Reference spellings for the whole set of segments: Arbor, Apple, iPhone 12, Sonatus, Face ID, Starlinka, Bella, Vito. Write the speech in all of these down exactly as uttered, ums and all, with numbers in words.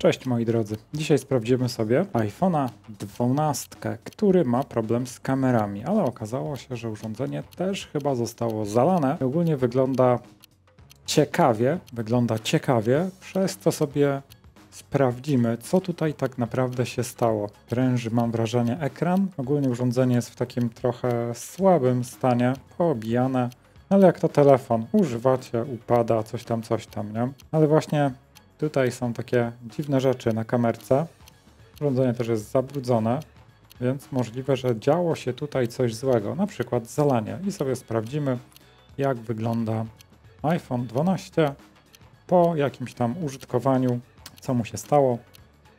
Cześć moi drodzy, dzisiaj sprawdzimy sobie iPhone'a dwanaście, który ma problem z kamerami, ale okazało się, że urządzenie też chyba zostało zalane. Ogólnie wygląda ciekawie, wygląda ciekawie, przez to sobie sprawdzimy, co tutaj tak naprawdę się stało. Pręży, mam wrażenie, ekran. Ogólnie urządzenie jest w takim trochę słabym stanie, poobijane, ale jak to telefon, używacie, upada, coś tam, coś tam, nie? Ale właśnie tutaj są takie dziwne rzeczy na kamerce. Urządzenie też jest zabrudzone, więc możliwe, że działo się tutaj coś złego, na przykład zalanie. I sobie sprawdzimy, jak wygląda iPhone dwanaście po jakimś tam użytkowaniu, co mu się stało,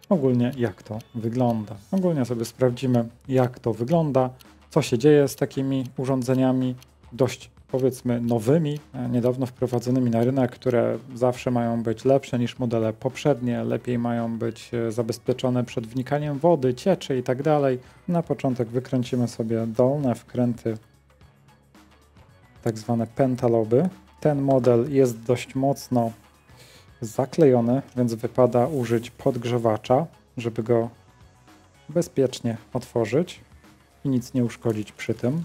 ogólnie jak to wygląda. Ogólnie sobie sprawdzimy, jak to wygląda, co się dzieje z takimi urządzeniami dość, powiedzmy, nowymi, niedawno wprowadzonymi na rynek, które zawsze mają być lepsze niż modele poprzednie, lepiej mają być zabezpieczone przed wnikaniem wody, cieczy i tak dalej. Na początek wykręcimy sobie dolne wkręty, tak zwane pentaloby. Ten model jest dość mocno zaklejony, więc wypada użyć podgrzewacza, żeby go bezpiecznie otworzyć i nic nie uszkodzić przy tym.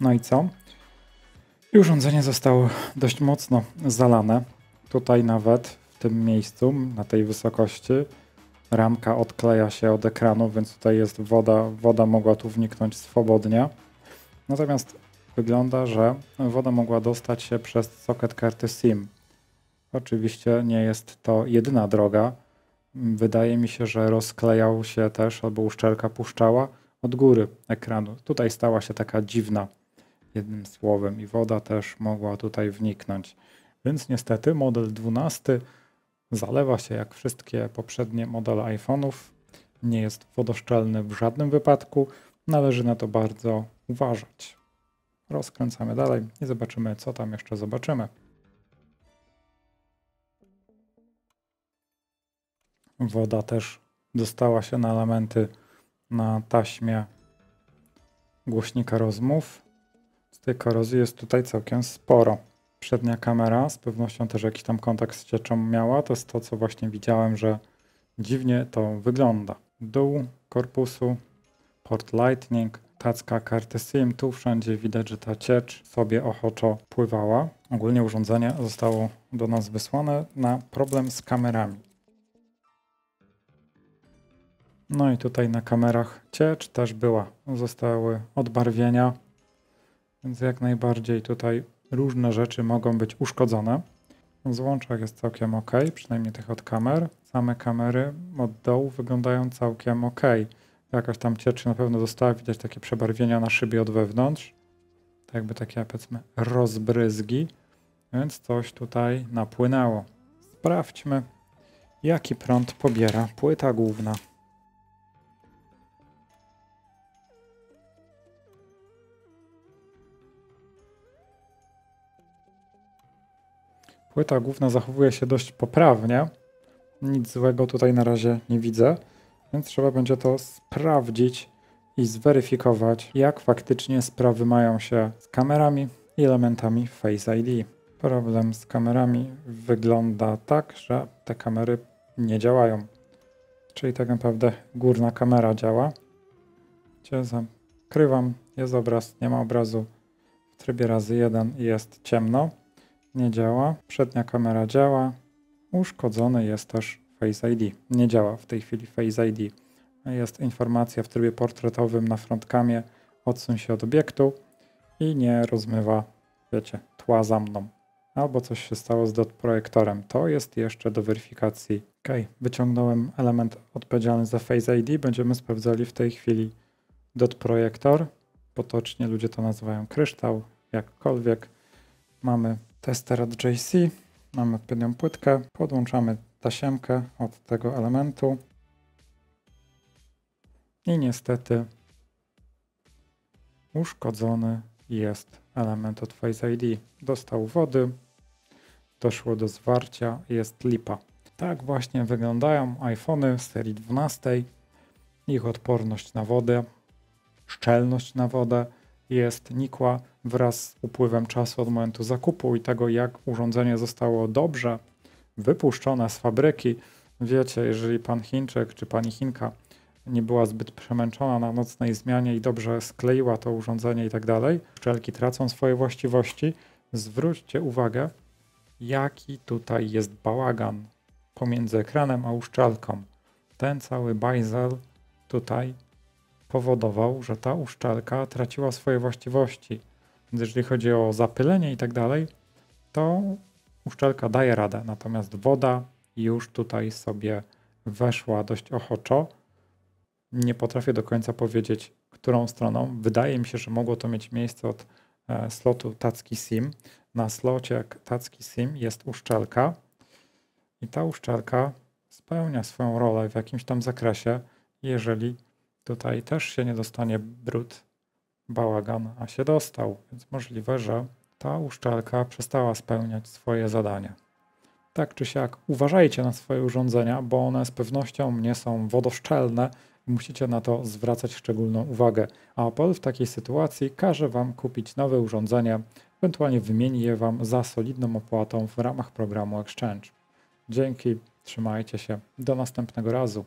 No i co? I urządzenie zostało dość mocno zalane. Tutaj nawet w tym miejscu, na tej wysokości, ramka odkleja się od ekranu, więc tutaj jest woda. Woda mogła tu wniknąć swobodnie. Natomiast wygląda, że woda mogła dostać się przez soket karty SIM. Oczywiście nie jest to jedyna droga. Wydaje mi się, że rozklejał się też, albo uszczelka puszczała od góry ekranu. Tutaj stała się taka dziwna, jednym słowem, i woda też mogła tutaj wniknąć. Więc niestety model dwanaście zalewa się jak wszystkie poprzednie modele iPhone'ów. Nie jest wodoszczelny w żadnym wypadku. Należy na to bardzo uważać. Rozkręcamy dalej i zobaczymy, co tam jeszcze zobaczymy. Woda też dostała się na elementy na taśmie głośnika rozmów. Z tej korozji jest tutaj całkiem sporo. Przednia kamera z pewnością też jakiś tam kontakt z cieczą miała. To jest to, co właśnie widziałem, że dziwnie to wygląda. Dół korpusu, port Lightning, tacka karty SIM. Tu wszędzie widać, że ta ciecz sobie ochoczo pływała. Ogólnie urządzenie zostało do nas wysłane na problem z kamerami. No i tutaj na kamerach ciecz też była. Zostały odbarwienia. Więc jak najbardziej tutaj różne rzeczy mogą być uszkodzone. W złączach jest całkiem ok, przynajmniej tych od kamer. Same kamery od dołu wyglądają całkiem ok. Jakaś tam ciecz na pewno została, widać takie przebarwienia na szybie od wewnątrz. Tak jakby takie, powiedzmy, rozbryzgi. Więc coś tutaj napłynęło. Sprawdźmy, jaki prąd pobiera płyta główna. Płyta główna zachowuje się dość poprawnie. Nic złego tutaj na razie nie widzę, więc trzeba będzie to sprawdzić i zweryfikować, jak faktycznie sprawy mają się z kamerami i elementami Face I D. Problem z kamerami wygląda tak, że te kamery nie działają. Czyli tak naprawdę górna kamera działa. Cię zakrywam, jest obraz, nie ma obrazu. W trybie razy jeden jest ciemno. Nie działa. Przednia kamera działa. Uszkodzony jest też Face I D. Nie działa w tej chwili Face I D. Jest informacja w trybie portretowym na frontkamie. Odsuń się od obiektu i nie rozmywa, wiecie, tła za mną. Albo coś się stało z dot projektorem. To jest jeszcze do weryfikacji. Ok, wyciągnąłem element odpowiedzialny za Face I D. Będziemy sprawdzali w tej chwili dot projektor. Potocznie ludzie to nazywają kryształ, jakkolwiek. Mamy tester od J C, mamy odpowiednią płytkę, podłączamy tasiemkę od tego elementu i niestety uszkodzony jest element od Face I D. Dostał wody, doszło do zwarcia, jest lipa. Tak właśnie wyglądają iPhone'y serii dwunastej. Ich odporność na wodę, szczelność na wodę jest nikła wraz z upływem czasu od momentu zakupu i tego, jak urządzenie zostało dobrze wypuszczone z fabryki. Wiecie, jeżeli pan Chińczyk czy pani Chinka nie była zbyt przemęczona na nocnej zmianie i dobrze skleiła to urządzenie i tak dalej, szczelki tracą swoje właściwości. Zwróćcie uwagę, jaki tutaj jest bałagan pomiędzy ekranem a uszczelką. Ten cały bajzel tutaj powodował, że ta uszczelka traciła swoje właściwości. Więc jeżeli chodzi o zapylenie i tak dalej, to uszczelka daje radę, natomiast woda już tutaj sobie weszła dość ochoczo. Nie potrafię do końca powiedzieć, którą stroną. Wydaje mi się, że mogło to mieć miejsce od slotu tacki SIM. Na slocie tacki SIM jest uszczelka i ta uszczelka spełnia swoją rolę w jakimś tam zakresie, jeżeli tutaj też się nie dostanie brud, bałagan, a się dostał. Więc możliwe, że ta uszczelka przestała spełniać swoje zadanie. Tak czy siak, uważajcie na swoje urządzenia, bo one z pewnością nie są wodoszczelne i musicie na to zwracać szczególną uwagę. A Apple w takiej sytuacji każe wam kupić nowe urządzenie, ewentualnie wymieni je wam za solidną opłatą w ramach programu Exchange. Dzięki, trzymajcie się, do następnego razu.